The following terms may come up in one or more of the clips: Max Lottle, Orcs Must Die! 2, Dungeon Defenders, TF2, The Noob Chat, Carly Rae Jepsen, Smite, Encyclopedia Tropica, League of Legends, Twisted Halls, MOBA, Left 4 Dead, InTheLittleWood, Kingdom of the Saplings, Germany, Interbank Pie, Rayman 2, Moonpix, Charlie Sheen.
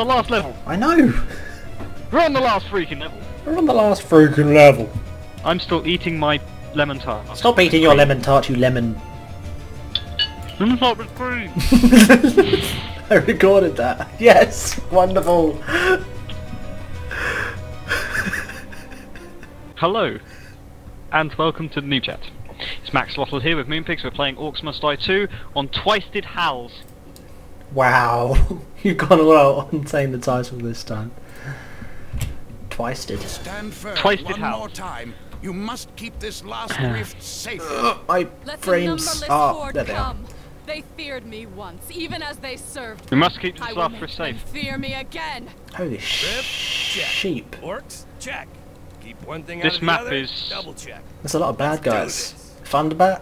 The last level. I know. We're on the last freaking level. We're on the last freaking level. I'm still eating my lemon tart. Stop eating your lemon tart, you lemon. Lemon tart with cream. I recorded that. Yes, wonderful. Hello, and welcome to the Noob Chat. It's Max Lottle here with Moonpix. We're playing Orcs Must Die! 2 on Twisted Halls. Wow, you've gone all out on saying the title this time. Twisted. Stand firm. Twisted Halls. More time. You must keep this last rift safe. My frames are... There they are. They feared me once, even as they served. We must keep this last rift safe. Fear me again. Holy sheep. Orcs, check. Keep one thing this out of map the other, is... Double check. There's a lot of bad guys. Thunderbat,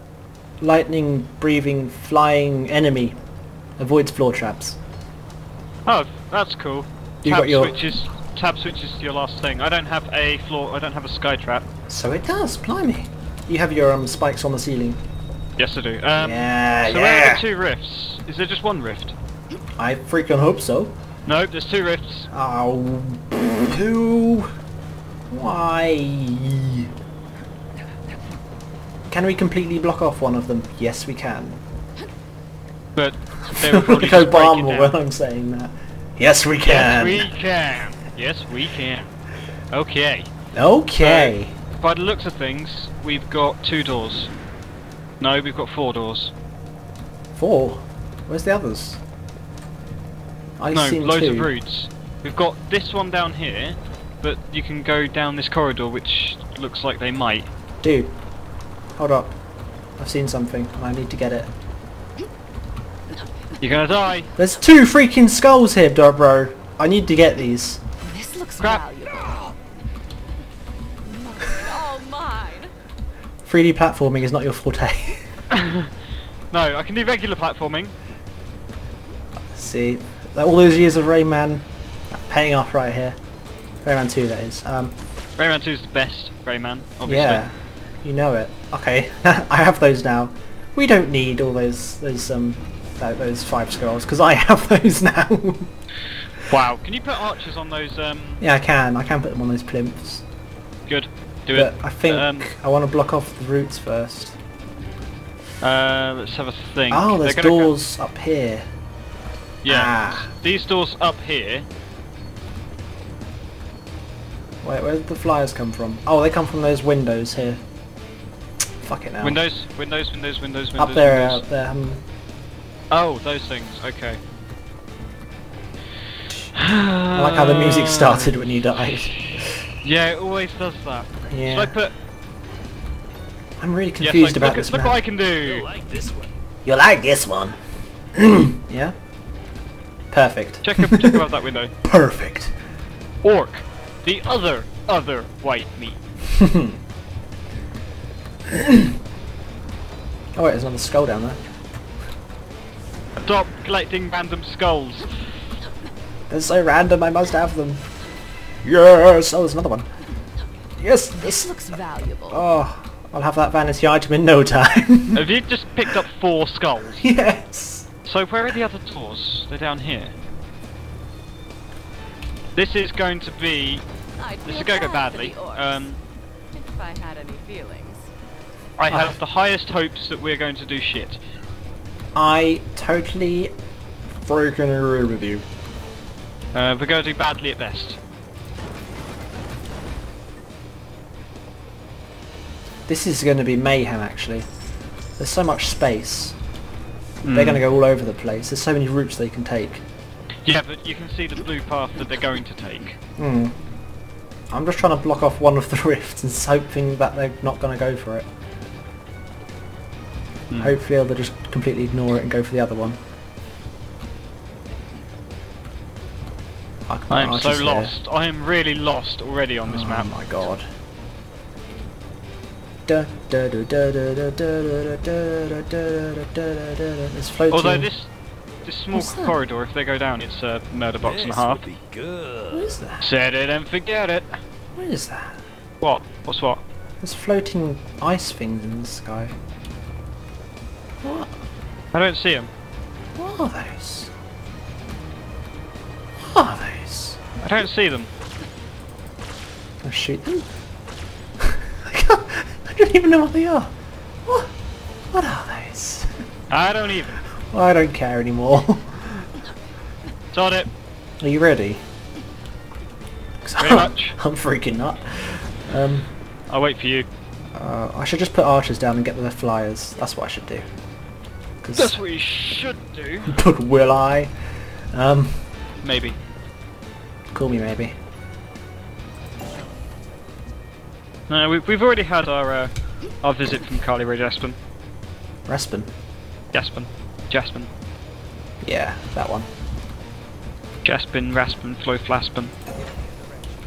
lightning, breathing, flying enemy. Avoids floor traps. Oh, that's cool. You got your tab switches to your last thing. I don't have a floor. I don't have a sky trap. So it does. Blimey. You have your spikes on the ceiling. Yes, I do. Yeah, so where are the two rifts? Is there just one rift? I freaking hope so. No, there's two rifts. Oh, two. Why? Can we completely block off one of them? Yes, we can. But they were probably just breaking down. When I'm saying that. Yes, we can. Yes, we can. Yes, we can. Okay. Okay. By the looks of things, we've got two doors. No, we've got four doors. Four? Where's the others? I've seen loads of routes. We've got this one down here, but you can go down this corridor, which looks like they might. Dude, hold up. I've seen something. I need to get it. You're gonna die! There's two freaking skulls here, bro! I need to get these. This looks valuable. All mine. 3D platforming is not your forte. No, I can do regular platforming. See, all those years of Rayman paying off right here. Rayman 2, that is. Rayman 2 is the best Rayman, obviously. Yeah, you know it. Okay, I have those now. We don't need all those five skulls, because I have those now. Wow, can you put archers on those? Yeah, I can put them on those plimps. Good, do but it. I think I want to block off the routes first. Let's have a think. Oh, there's doors up here. Yeah, these doors up here. Wait, where did the flyers come from? Oh, they come from those windows here. Fuck it now. Windows, windows, windows, windows, windows. Up there, windows. Up there. Oh, those things, okay. I like how the music started when you died. Yeah, it always does that. Yeah. Should I put... I'm really confused about this map. Look what I can do! You'll like this one. You'll like this one. Yeah? Perfect. Check out that window. Perfect. Orc. The other white meat. Oh wait, there's another skull down there. Stop collecting random skulls. They're so random, I must have them. Yes! Oh, there's another one. Yes! This looks valuable. Oh, I'll have that vanity item in no time. Have you just picked up four skulls? Yes! So where are the other doors? They're down here. This is going to be... This is going to go badly. If I had any feelings. I have the highest hopes that we're going to do shit. I totally freaking agree with you. We're going to do badly at best. This is going to be mayhem, actually. There's so much space. They're going to go all over the place. There's so many routes they can take. Yeah, but you can see the blue path that they're going to take. Hmm. I'm just trying to block off one of the rifts and hoping that they're not going to go for it. Hopefully they'll just completely ignore it and go for the other one. I am so lost. There. I am really lost already on this map. Oh my god. It's floating. Although this small corridor, if they go down, it's a murder box and a half. What is that? Set it and forget it. What is that? What? What's what? There's floating ice things in the sky. What? I don't see them. What are those? What are they? I don't see them. I'll shoot them? I don't even know what they are. What are those? I don't even. I don't care anymore. Got it. Are you ready? Pretty much. I'm freaking not. I'll wait for you. I should just put archers down and get the flyers. That's what I should do. That's what you should do. But will I? Maybe. Call me maybe. No, we've already had our visit from Carly Rae Jepsen. Respin? Jespin. Jespin. Yeah, that one. Jespin, Raspin, Flo Flaspin.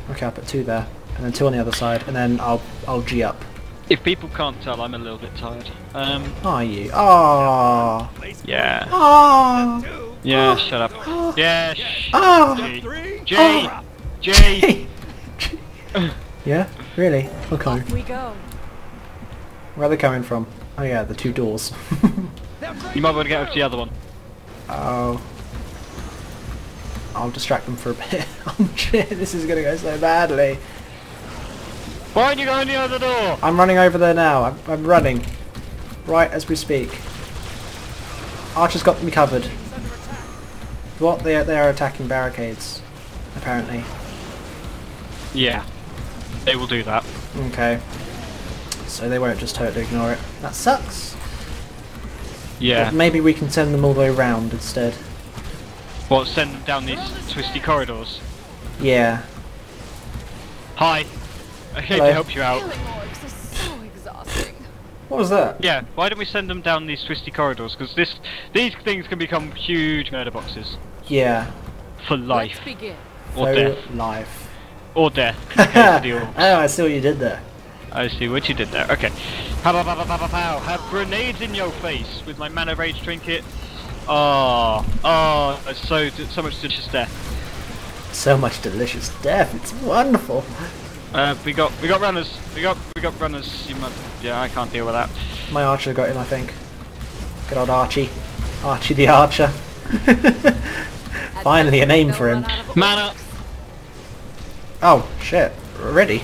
Okay, I'll put two there, and then two on the other side, and then I'll G up. If people can't tell, I'm a little bit tired. Are you? Ah. Yeah. Ah. Yeah. Shut up. Yeah. Ah. G. G. Yeah. Really? Okay. We go. Where are they coming from? Oh yeah, the two doors. You might want to get up to the other one. Oh. I'll distract them for a bit. Oh shit, this is gonna go so badly. Why aren't you going to the other door? I'm running over there now. I'm running. Right as we speak. Archer's got me covered. What? They are attacking barricades. Apparently. Yeah. They will do that. Okay. So they won't just totally ignore it. That sucks. Yeah. But maybe we can send them all the way around instead. What, send them down these twisty corridors? Yeah. Hi. I came to help you out. What was that? Yeah, why don't we send them down these twisty corridors? Because these things can become huge murder boxes. Yeah. For life. Or death. Life. Or death. Oh, I see what you did there. I see what you did there. Okay. Have grenades in your face with my Mana Rage trinket. Oh, it's so much delicious death. So much delicious death. It's wonderful. We got runners. We got runners. Yeah, I can't deal with that. My archer got him, I think. Good old Archie. Archie the archer. Finally a name for him. Man up. Oh shit! Ready.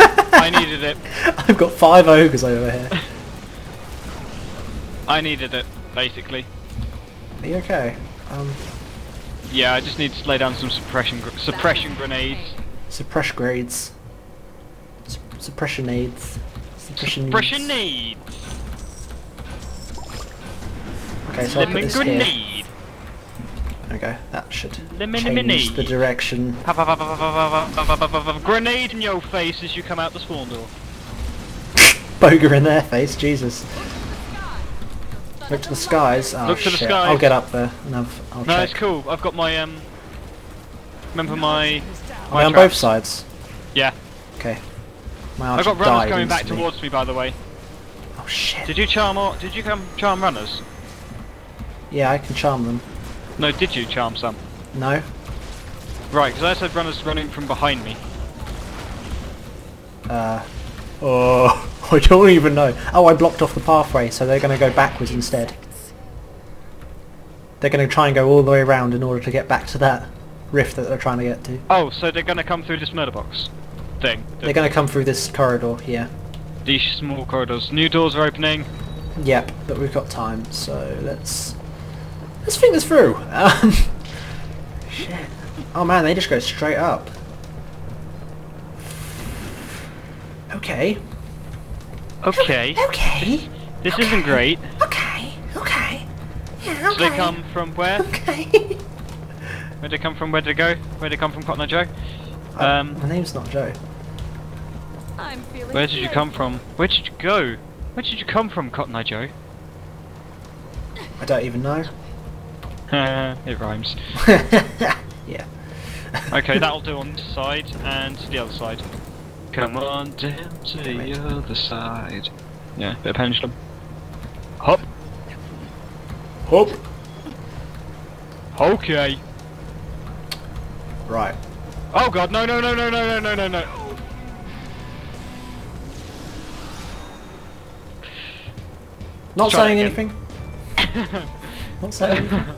I needed it. I've got 5 ogres over here. I needed it, basically. Are you okay? Yeah, I just need to lay down some suppression grenades. Suppress grades. Suppression aids. Suppression aids. Okay, so I'll put this here. Okay, that should change the direction. Grenade in your face as you come out the spawn door. Boger in their face, Jesus. Look to the skies. Oh, look to the skies. I'll get up there and I'll check. No, it's cool. I've got my Remember my on both sides. Yeah. Okay. My archer died. I've got runners coming back towards me, by the way. Oh shit! Did you charm runners? Yeah, I can charm them. No, did you charm some? No. Right, because I said runners running from behind me. Oh. I don't even know. Oh, I blocked off the pathway, so they're going to go backwards instead. They're going to try and go all the way around in order to get back to that rift that they're trying to get to. Oh, so they're going to come through this murder box thing? They're going to come through this corridor, yeah. These small corridors. New doors are opening. Yep, but we've got time, so let's think this through. Shit. Oh man, they just go straight up. Okay. Okay. Okay. This isn't great. Okay. Okay. Yeah, okay. So they come from where? Okay. Where they come from? Where they go? Where they come from? Cotton Eye Joe. My name's not Joe. I'm feeling. Where did you come from? Where did you go? Where did you come from, Cotton Eye Joe? I don't even know. It rhymes. Yeah. Okay, that'll do on this side and the other side. Come on down to the other side. Yeah, bit of pendulum. Hop. Hop. Okay. Right. Oh god, no. Not saying anything. Not saying anything.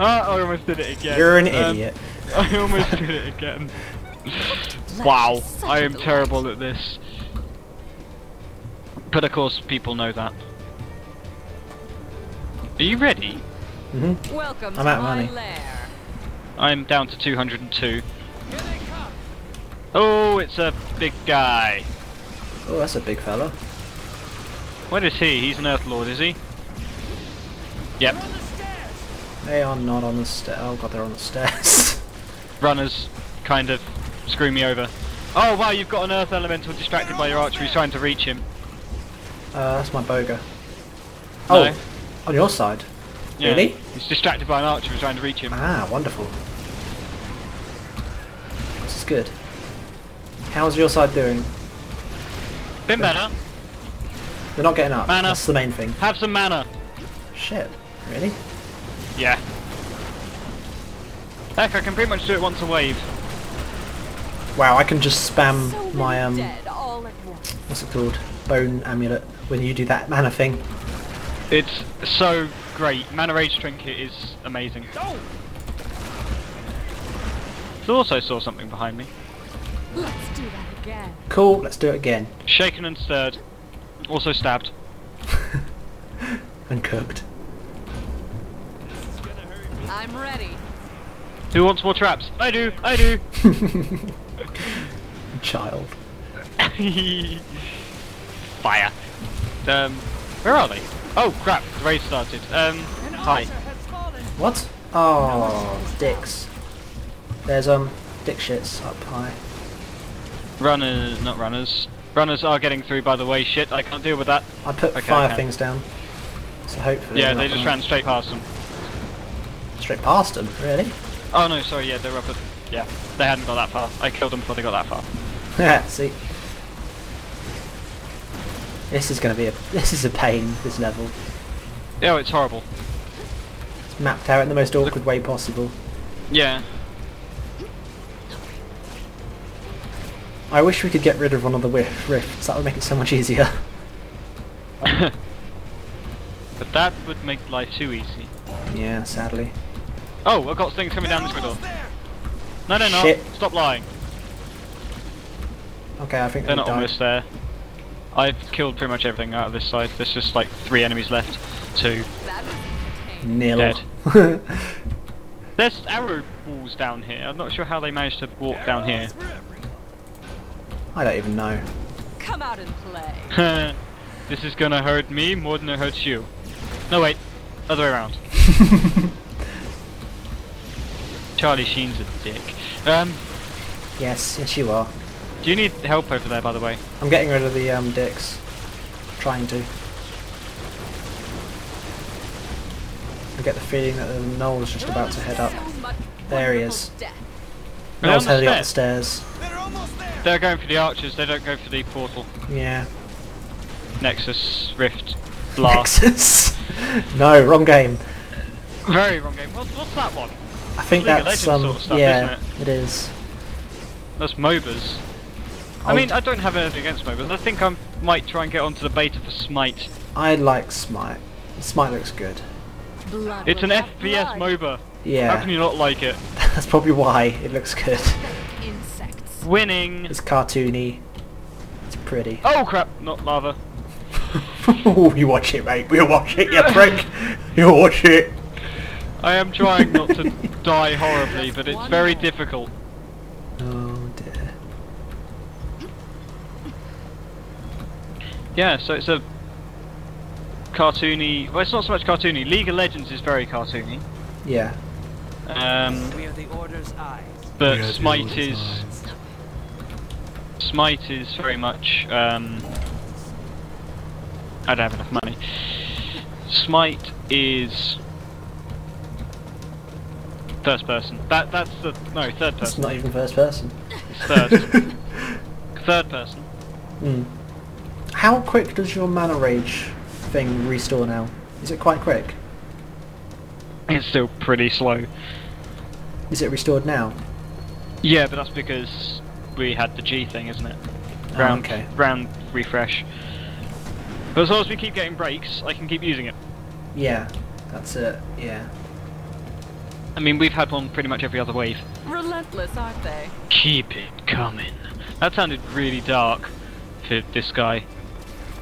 I almost did it again. You're an idiot. I almost did it again. Wow, I am terrible at this. But of course, people know that. Are you ready? Mm-hmm. Welcome I'm out of money. Lair. I'm down to 202. Oh, it's a big guy. Oh, that's a big fella. What is he? He's an Earth Lord, is he? Yep. They are not on the stairs. Oh god, they're on the stairs. Runners, kind of, screw me over. Oh wow, you've got an Earth Elemental distracted by your archery trying to reach him. That's my boga. Oh, no. On your side? Yeah. Really? He's distracted by an archer who's trying to reach him. Ah, wonderful. This is good. How's your side doing? Been better. They're not getting up. Mana. That's the main thing. Have some mana. Shit. Really? Yeah. Heck, I can pretty much do it once a wave. Wow, I can just spam my what's it called? Bone amulet when you do that mana thing. It's so great. Mana Rage Trinket is amazing. Oh. I also saw something behind me. Let's do that again. Cool, let's do it again. Shaken and stirred. Also stabbed. And cooked. I'm ready. Who wants more traps? I do, I do. Child. Fire. Where are they? Oh crap, the raid started. Hi. What? Oh, dicks. There's dick shits up high. Runners, not runners. Runners are getting through, by the way. Shit, I can't deal with that. I put fire things down. So hopefully. Yeah, they just ran straight past them. Straight past them, really? Oh no, sorry, yeah, they're up at... Yeah, they hadn't got that far. I killed them before they got that far. Yeah, see? This is gonna be a... This is a pain, this level. Oh, it's horrible. It's mapped out in the most awkward way possible. Yeah. I wish we could get rid of one of the rifts, that would make it so much easier. But that would make life too easy. Yeah, sadly. Oh, I've got things coming down this corridor. No, no, no. Shit. Stop lying. Okay, I think they're not almost there. I've killed pretty much everything out of this side. There's just like 3 enemies left. 2. Nil. Dead. There's arrow balls down here. I'm not sure how they managed to walk down here. I don't even know. Come out and play. This is gonna hurt me more than it hurts you. No, wait. Other way around. Charlie Sheen's a dick. Yes, yes you are. Do you need help over there, by the way? I'm getting rid of the dicks. I'm trying to. I get the feeling that Noel's just about to head up. There he is. Noel's heading up the stairs. They're going for the archers, they don't go for the portal. Yeah. Nexus, Rift, Blast. Nexus? No, wrong game. Very wrong game. What's that one? I think that's some sort of stuff, yeah, isn't it? It is. That's MOBAs. I mean, I don't have anything against MOBAs. I think I might try and get onto the beta for Smite. I like Smite. Smite looks good. It's an FPS MOBA. Yeah. How can you not like it? That's probably why it looks good. Insects. Winning. It's cartoony. It's pretty. Oh crap! Not lava. Oh, you watch it, mate. We'll watch it, you prick. You watch it. I am trying not to die horribly, but it's very difficult. Oh dear. Yeah, so it's a cartoony. Well, it's not so much cartoony. League of Legends is very cartoony. Yeah. We are the Order's eyes. But Smite is. Smite is very much. I don't have enough money. Smite is first person. That's the third person. It's not even first person. It's third. Third person. Mm. How quick does your mana rage thing restore now? Is it quite quick? It's still pretty slow. Is it restored now? Yeah, but that's because we had the G thing, isn't it? Round, oh, okay. Round refresh. But as long as we keep getting breaks, I can keep using it. Yeah, that's it, yeah. I mean, we've had one pretty much every other wave. Relentless, aren't they? Keep it coming. That sounded really dark for this guy.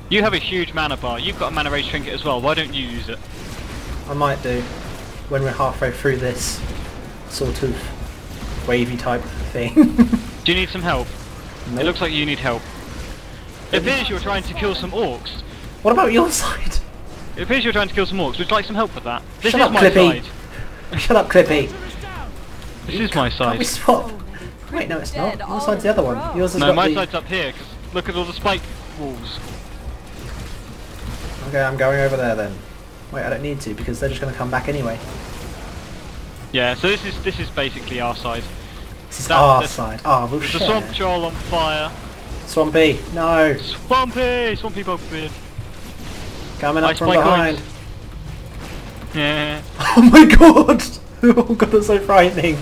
You have a huge mana bar. You've got a mana rage trinket as well. Why don't you use it? I might do. When we're halfway through this sort of wavy type thing. Do you need some help? Nope. It looks like you need help. It appears you're trying to kill some orcs. What about your side? It appears you're trying to kill some orcs. Would you like some help with that? This is my side. Shut up, Clippy. This is my side. Can we stop? Wait, no, it's not. My side's the other one. Yours is no, my side's up here. Cause look at all the spike walls. Okay, I'm going over there then. Wait, I don't need to because they're just going to come back anyway. Yeah, so this is basically our side. This is our side. Ah, we'll share. The swamp troll on fire. Swampy, no. Swampy, Swampy Bugbeard. Coming up from behind. Yeah. Oh my god! Oh god, that's so frightening.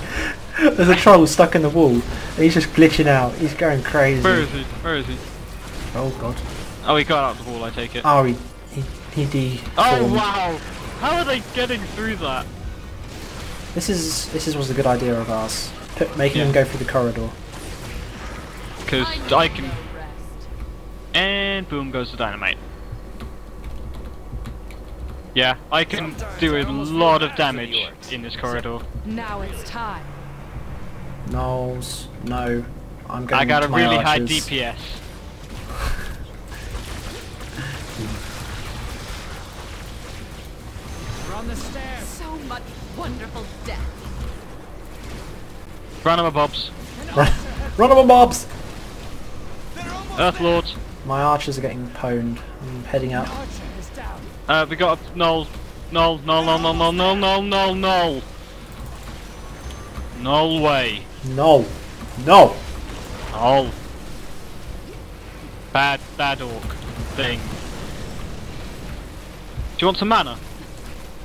There's a troll stuck in the wall, and he's just glitching out. He's going crazy. Where is he? Where is he? Oh god. Oh, he got out of the wall. I take it. Oh, he Oh wow! How are they getting through that? This was a good idea of ours, making them go through the corridor. Because I can. And boom goes the dynamite. Yeah, I can do a lot of damage in this corridor. Now it's time. Knowles, no, I'm going. I got a really high DPS. We're on the stairs. So much wonderful death. Run 'em bobs. Run 'em bobs. Earth lords. My archers are getting pwned. I'm heading out. We got a Knoll. Knoll, Knoll, Knoll, Knoll, Knoll, Knoll, Knoll, Knoll. Knoll way. No. No. Knoll. Bad orc thing. Do you want some mana?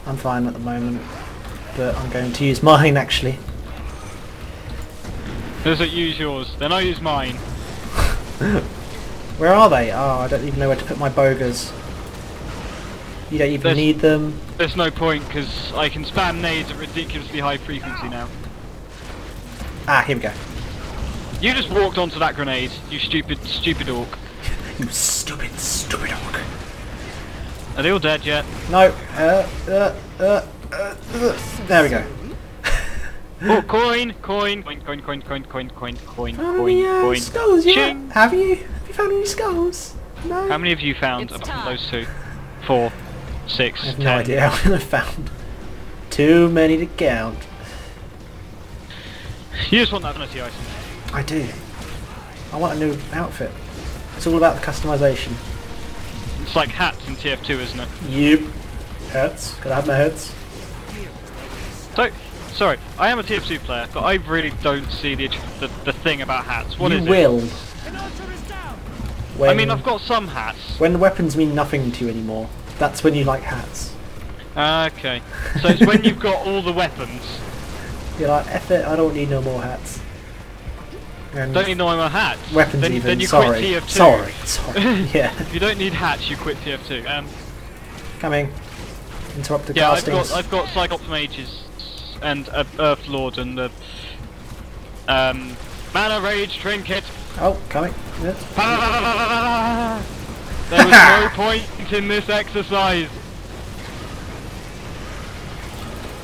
I'm fine at the moment, but I'm going to use mine actually. Doesn't use yours, then I use mine. Where are they? Oh, I don't even know where to put my bogers. You don't even need them. There's no point because I can spam nades at ridiculously high frequency now. Ah, here we go. You just walked onto that grenade, you stupid orc. You stupid orc. Are they all dead yet? No. There we go. Oh, coin. How many skulls you have? Have you found any skulls? No. How many have you found apart from those two? 4. 6, I have 10. No idea how I found. Too many to count. You just want that vanity item. I do. I want a new outfit. It's all about the customisation. It's like hats in TF2, isn't it? Yep. Hats. Could I have my hats? So, sorry, I am a TF2 player, but I really don't see the thing about hats. What is it? You will. When, I mean, I've got some hats. When the weapons mean nothing to you anymore, that's when you like hats. Okay. So it's when you've got all the weapons. You're like, F it, I don't need no more hats. And don't need no more hats. Weapons then, even, then you sorry. Quit TF2. Sorry, yeah. If you don't need hats, you quit TF2. Coming. Interrupt the castings. Yeah, I've got Cyclops Mages, and Earth Lord, and the... Mana Rage Trinket. Oh, coming. Yes. There was no point in this exercise.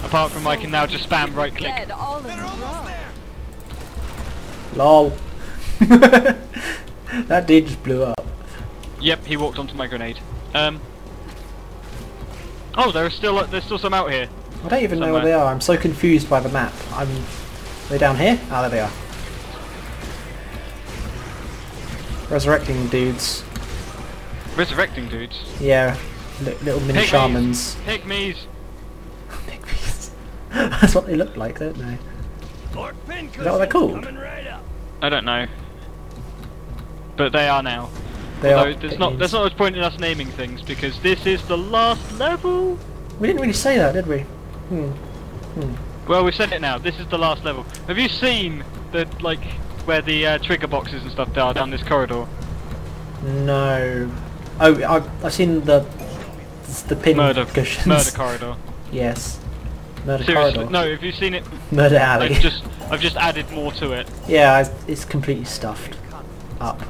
Apart from I can now just spam right click. LOL. That dude just blew up. Yep, he walked onto my grenade. Oh, there's still some out here. I don't even know where they are. I'm so confused by the map. They're down here? Ah, there they are. Resurrecting dudes. Resurrecting dudes? Yeah, little mini shamans. Pygmies! Pygmies. That's what they look like, don't they? Is that what they're called? I don't know. But they are now. They are. There's not much point in us naming things because this is the last level! We didn't really say that, did we? Well, we've said it now. This is the last level. Have you seen the, like... where the trigger boxes and stuff are down this corridor? No. Oh, I've seen the pin murder corridor. Yes. Murder Seriously, corridor. No, have you seen it? Murder alley. I've just added more to it. Yeah, it's completely stuffed up.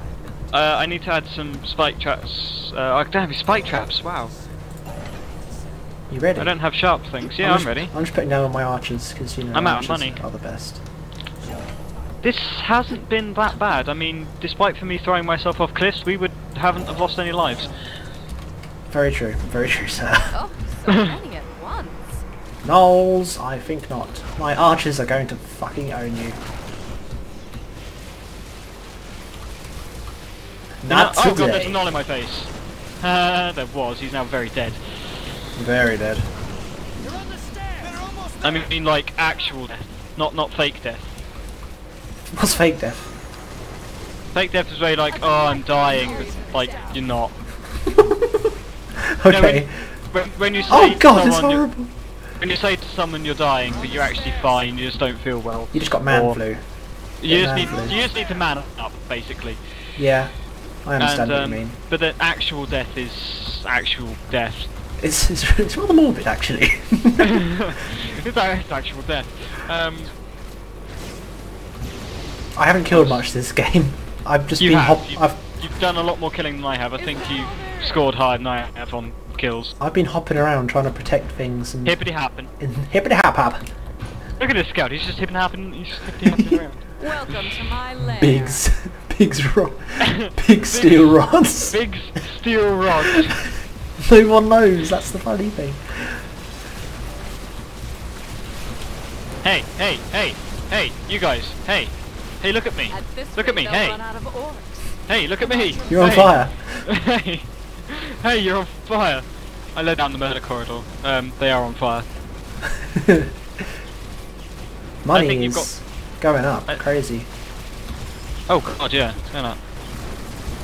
I need to add some spike traps. I don't have spike traps. Wow. You ready? I don't have sharp things. Yeah, I'm ready. I'm just putting down my archers because you know I'm out of money. Are the best. This hasn't been that bad. I mean, despite for me throwing myself off cliffs, we would haven't have lost any lives. Very true. Very true, sir. Oh, so many at once. Knolls, I think not. My archers are going to fucking own you. Not today. Oh god, there's a knoll in my face. There was. He's now very dead. Very dead. You're on the stairs. I mean, like actual death, not fake death. What's fake death? Fake death is very like, oh, I'm dying, but like, you're not. Okay. When you say oh god, it's horrible! When you say to someone you're dying, but you're actually fine, you just don't feel well. You just got man flu. You just need to man up, basically. Yeah, I understand what you mean. But the actual death is actual death. It's rather morbid, actually. It's actual death. I haven't killed much this game. I've just been You've done a lot more killing than I have. I think you scored higher than I have on kills. I've been hopping around trying to protect things and hippity hap hap. Look at this scout. He's just hippity happing around. Welcome to my land. Big steel rods. Big steel rods. No one knows. That's the funny thing. Hey, hey, hey, hey, you guys. Hey. Hey, look at me! Look at me! Hey! Hey, look at me! You're on fire! Hey! Hey, you're on fire! I led down the murder corridor. They are on fire. Money is going up. Crazy. Oh god, yeah. Going up.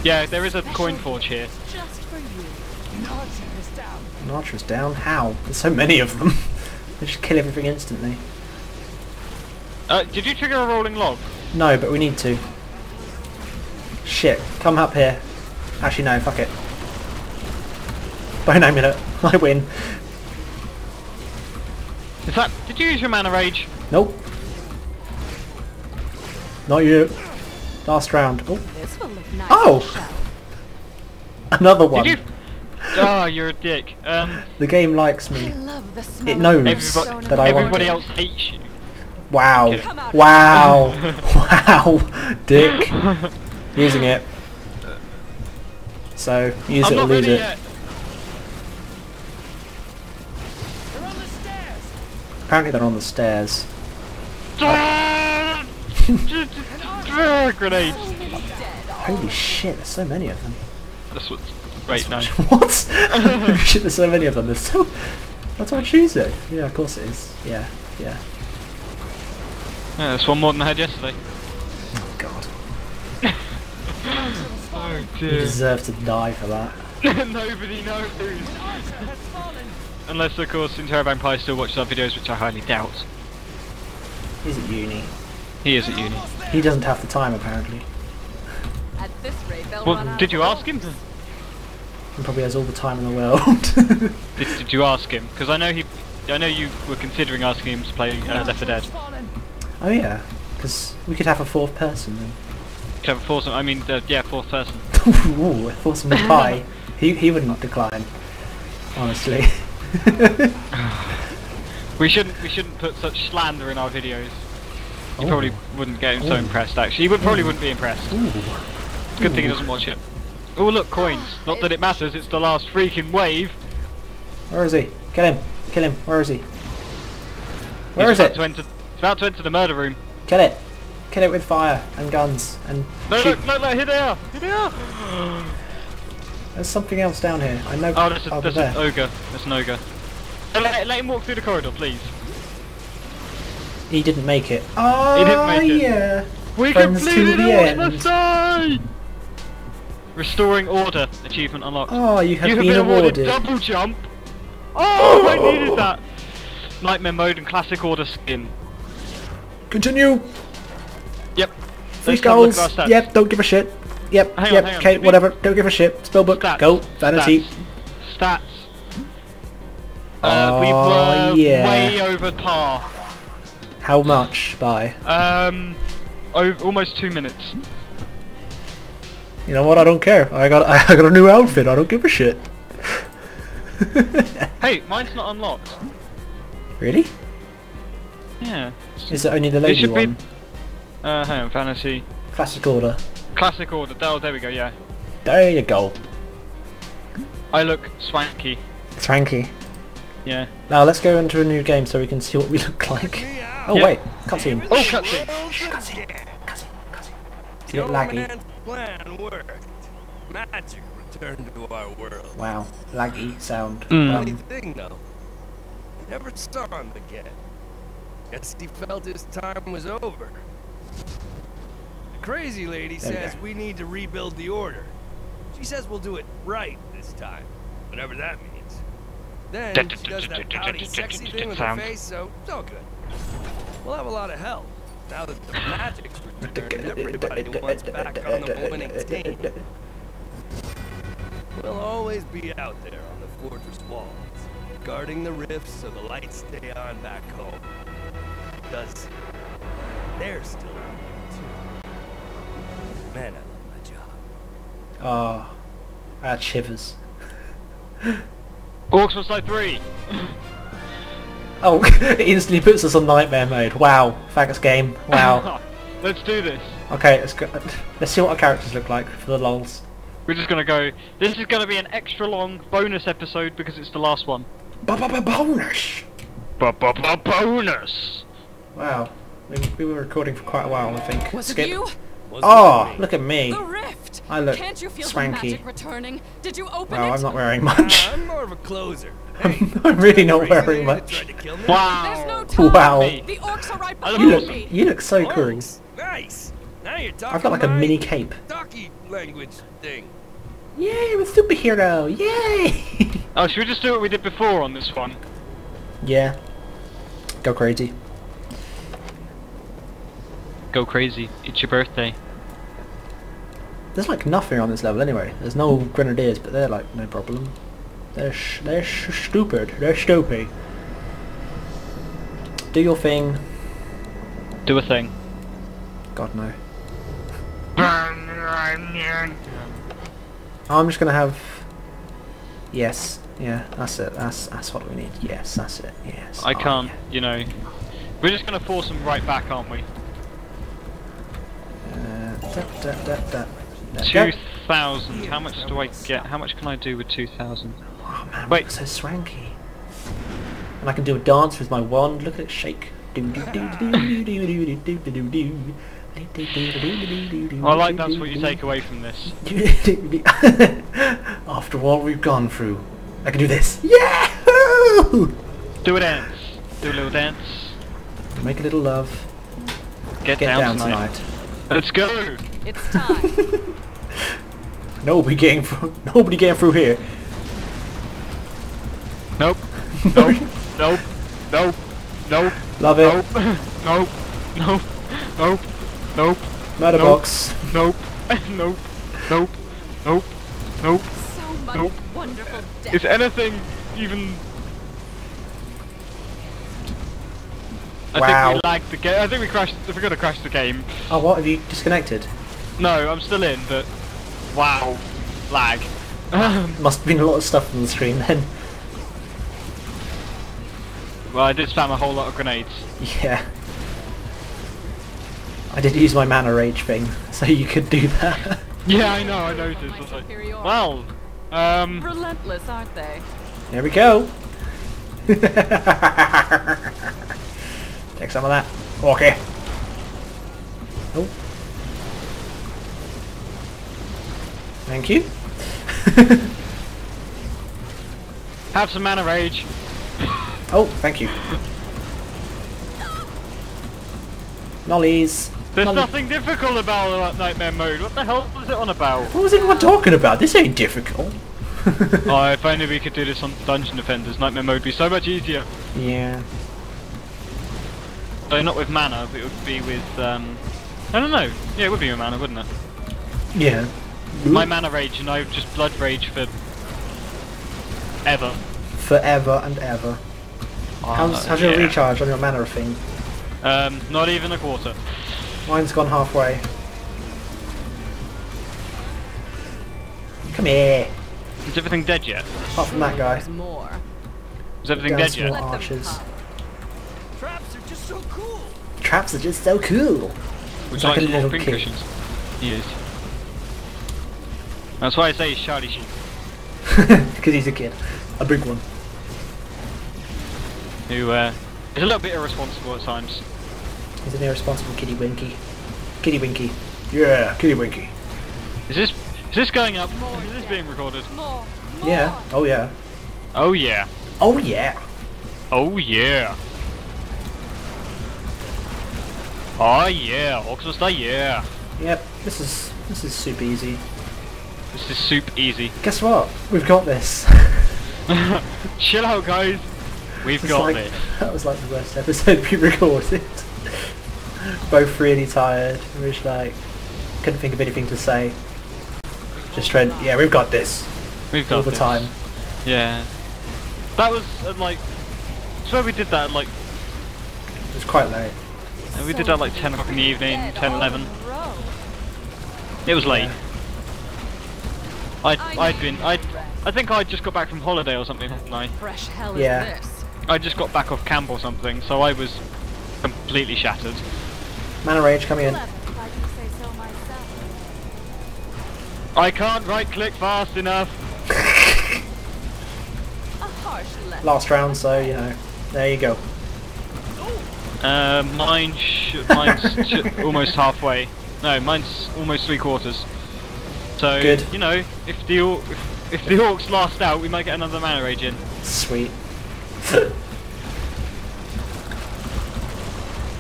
Yeah, there is a coin forge here. An archer is down? How? There's so many of them. They just kill everything instantly. Did you trigger a rolling log? No, but we need to. Shit, come up here. Actually, no, fuck it. Bone amulet, I win. Is that? Did you use your mana rage? Nope. Not you. Last round. Oh. This will look nice. Oh. Another one. Did you? Oh, you're a dick. The game likes me. It knows that I want. Everybody else hates you. Wow. Wow. Wow. Dick. Using it. So, use it or lose it. Apparently they're on the stairs. Grenades. Holy shit, there's so many of them. That's what's right now. What? Shit, there's so many of them. That's what I choose it. Yeah, of course it is. Yeah, yeah. Yeah, that's one more than I had yesterday. Oh god. Oh dear. You deserve to die for that. Nobody knows. Unless of course Interbank Pie still watches our videos, which I highly doubt. He's at uni. He is at uni. He doesn't have the time apparently. At this rate, well, did you ask him? He probably has all the time in the world. did you ask him? Because I know you were considering asking him to play Left 4 Dead. Oh yeah, because we could have a fourth person then. Could have a fourth, I mean, yeah, fourth person. Ooh, fourth pie. He would not decline, honestly. we shouldn't put such slander in our videos. You probably wouldn't get him so impressed actually. You probably wouldn't be impressed. Ooh. Good thing he doesn't watch it. Oh look, coins. Not that it matters, it's the last freaking wave. Where is he? Kill him. Kill him. Where is he? Where is it? It's about to enter the murder room. Kill it! Kill it with fire and guns and... No, shoot. No, no, no, here they are! Here they are! There's something else down here. I know... Oh, there's an ogre. There's an ogre. Let him walk through the corridor, please. He didn't make it. Oh, he didn't make it. Yeah! We completed it! What must I? Restoring order. Achievement unlocked. Oh, you have been awarded double jump! Oh, I needed that! Nightmare mode and classic order skin. Continue. Yep. Three goals. Yep. Don't give a shit. Yep. Hang on, okay. Whatever. Don't give a shit. Spellbook. Stats. Go. Vanity. Stats. We were way over par. How much by? Almost 2 minutes. You know what? I don't care. I got a new outfit. I don't give a shit. Hey, mine's not unlocked. Really? Yeah. Is it only the lady one? Hang on, vanity. Classic order. Classic order. Oh, there we go. Yeah. There you go. I look swanky. Swanky. Yeah. Now let's go into a new game so we can see what we look like. Oh wait, cutscene. Oh, cutscene. Cutscene. It's a bit laggy. Plan worked. Magic returned to our world. Wow, laggy sound. Funny thing though, never saw him again. Guess he felt his time was over. The crazy lady says we need to rebuild the order. She says we'll do it right this time, whatever that means. Then she does that pouty, sexy thing with her face, so it's all good. We'll have a lot of help now that the magic's returned. Everybody wants back on the winning team. We'll always be out there on the fortress walls, guarding the rifts so the lights stay on back home. Because they're still out there too. Man, I love my job. Oh, that shivers. Orcs Must Die 3! Oh, it instantly puts us on nightmare mode. Wow, thanks game. Wow. Let's do this. Okay, let's go. Let's see what our characters look like for the lols. We're just gonna go. This is gonna be an extra long bonus episode because it's the last one. Bonus. Bonus. Wow, we were recording for quite a while, I think. Was it you? Oh, look at me. The rift. I look Can't you feel swanky. Returning? Did you open it? I'm not wearing much. I'm more of a closer. Hey, I'm really not wearing much. Wow. No wow. The orcs are right behind me. You look so cool. Nice. Now you're talking. I've got like a mini cape. Donkey language thing. Yay, I'm a superhero. Yay. Oh, should we just do what we did before on this one? Yeah. Go crazy. Go crazy. It's your birthday. There's like nothing on this level anyway. There's no grenadiers, but they're like no problem. They're stupid. They're stupid. Do your thing. Do a thing. God no. I'm just gonna have. Yes. Yeah. That's it. That's what we need. Yes. That's it. Yes. I can't. Yeah. You know. We're just gonna force them right back, aren't we? 2,000. How much do I get? How much can I do with 2,000? Oh man, wait. So swanky. And I can do a dance with my wand. Look at it shake. I like that's what you take away from this. After all we've gone through, I can do this. Yeah! Do a dance. Do a little dance. Make a little love. Get down tonight. Let's go! It's time. Nobody getting through here. Nope. Nope. Nope. Nope. Nope. Love it. Nope. Nope. Nope. Nope. Nope. Matterbox. Nope. Nope. Nope. Nope. Nope. So much wonderful death. Is anything even? I think we lagged the game. I think we crashed. I forgot to crash the game. Oh, what? Have you disconnected? No, I'm still in, but wow, lag. Must have been a lot of stuff on the screen then. Well, I did spam a whole lot of grenades. Yeah. I did use my mana rage thing, so you could do that. Yeah, I know. I noticed. I was like, well, relentless, aren't they? There we go. Take some of that. Okay. Oh. Thank you. Have some mana rage. Oh, thank you. Nollies. There's nothing difficult about Nightmare Mode. What the hell was it on about? What was everyone talking about? This ain't difficult. Oh, if only we could do this on Dungeon Defenders, Nightmare Mode would be so much easier. Yeah. So not with mana, but it would be with, I don't know. Yeah, it would be with mana, wouldn't it? Yeah. My mana rage, and I just blood rage for ever. forever and ever. Oh, how's your recharge on your mana thing? Not even a quarter. Mine's gone halfway. Come here. Is everything dead yet? Apart from that guy. Is everything dead yet? Archers. Traps are just so cool. Traps are just so cool. Would you like a little kid. Yes. That's why I say he's Charlie Sheen. Because he's a kid. A big one. Who is a little bit irresponsible at times. He's an irresponsible kiddie winky. Kiddie winky. Yeah, kiddie winky. Is this going up? More, is this being recorded? More. Yeah. Oh yeah. Oh yeah. Oh yeah. Oh yeah. Oh yeah, Orcs Must Die, yeah. Yep, this is super easy. This is super easy. Guess what? We've got this. Chill out, guys. We've got this. That was like the worst episode we recorded. Both really tired. We just like couldn't think of anything to say. Just trying. Yeah, we've got this. We've got all the time. Yeah. That was at like. So we did that at like. It was quite late. And we did that like 10 o'clock in the evening, 10, 11. It was late. I think I just got back from holiday or something, hadn't I? Fresh hell is this. I just got back off camp or something, so I was completely shattered. Mana Rage coming in. I can't right click fast enough. Last round, so you know, there you go. Mine's almost halfway. No, mine's almost three quarters. So good. You know, if the Orcs last out, we might get another Mana Rage in. Sweet.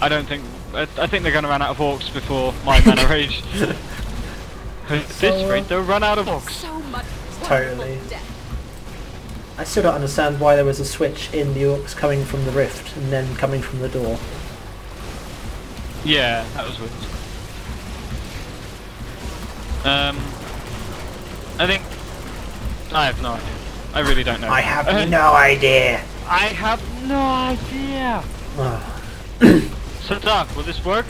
I don't think. I think they're going to run out of Orcs before my Mana Rage. At this rate, they'll run out of Orcs. So much totally. I still don't understand why there was a switch in the Orcs coming from the rift and then coming from the door. Yeah, that was weird. I think I have no idea. I really don't know. I have no idea. I have no idea. So Dark, will this work?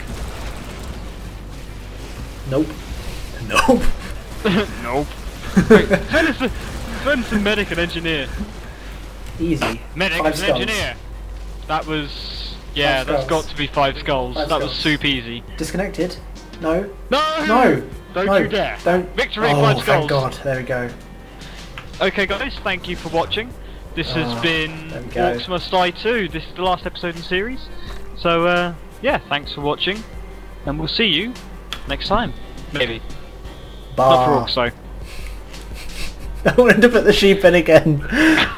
Nope. Nope. Nope. Wait, send some medic and engineer. Easy. Medic and engineer. That was yeah. That's got to be 5 skulls. That was super easy. Disconnected. No. No. No. Don't you dare. Don't. Victory, 5 skulls. Oh, thank God. There we go. Okay, guys. Thank you for watching. This has been Orcs Must Die 2. This is the last episode in the series. So yeah, thanks for watching, and we'll see you next time. Maybe. Not for Orcs, though. I will end up at the sheep pen again.